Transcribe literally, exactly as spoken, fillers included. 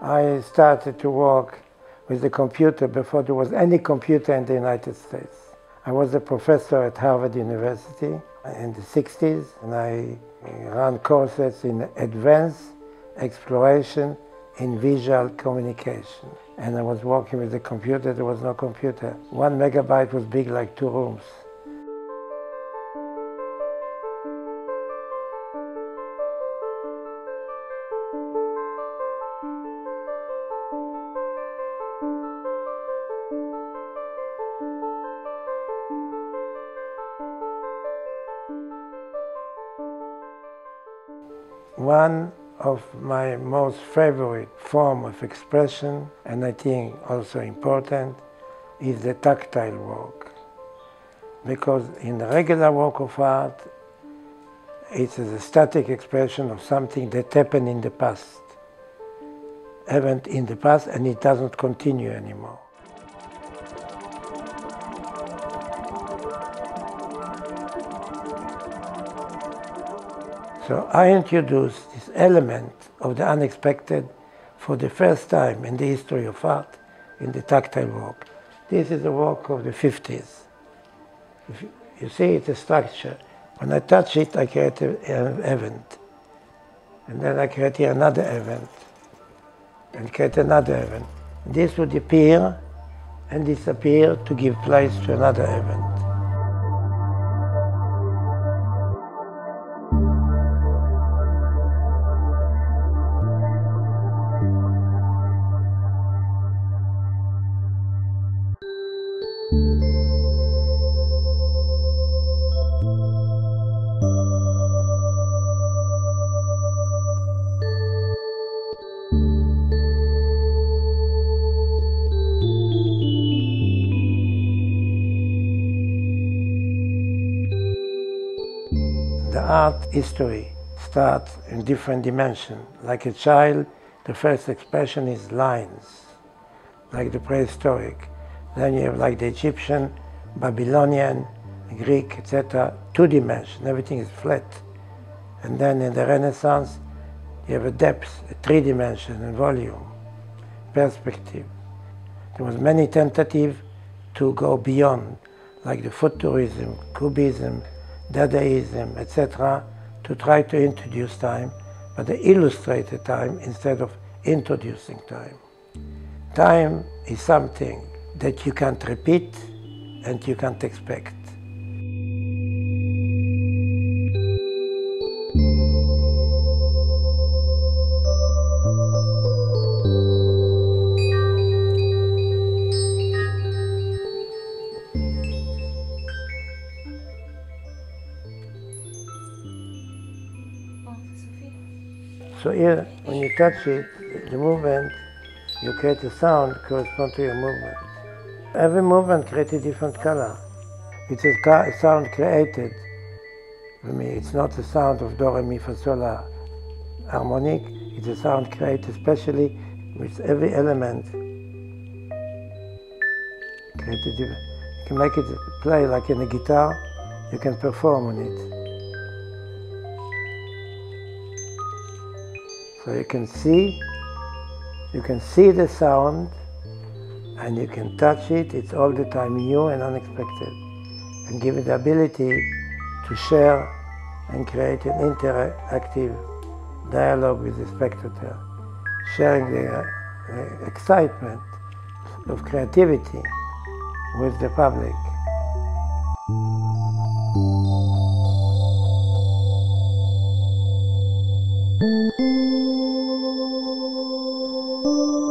I started to work with the computer before there was any computer in the United States. I was a professor at Harvard University in the sixties, and I ran courses in advanced exploration in visual communication. And I was working with the computer. There was no computer. One megabyte was big like two rooms. One of my most favorite form of expression, and I think also important, is the tactile work. Because in the regular work of art, it's a static expression of something that happened in the past. Happened in the past, and it doesn't continue anymore. So I introduced this element of the unexpected for the first time in the history of art, in the tactile work. This is a work of the fifties. If you see, it's a structure. When I touch it, I create an event. And then I create another event. And create another event. This would appear and disappear to give place to another event. The art history starts in different dimensions. Like a child, the first expression is lines, like the prehistoric. Then you have like the Egyptian, Babylonian, Greek, et cetera. Two dimensions, everything is flat. And then in the Renaissance, you have a depth, a three dimension, and volume, perspective. There was many tentatives to go beyond, like the futurism, cubism, Dadaism, et cetera, to try to introduce time, but they illustrated time instead of introducing time. Time is something that you can't repeat and you can't expect. So here, when you touch it, the movement, you create a sound corresponding to your movement. Every movement creates a different color. It's a sound created. I mean, it's not a sound of do, re, mi, fa, sol, la harmonic. It's a sound created especially with every element. Create a different. You can make it play like in a guitar. You can perform on it. So you can see, you can see the sound, and you can touch it. It's all the time new and unexpected, and give it the ability to share and create an interactive dialogue with the spectator, sharing the, the excitement of creativity with the public. Thank you.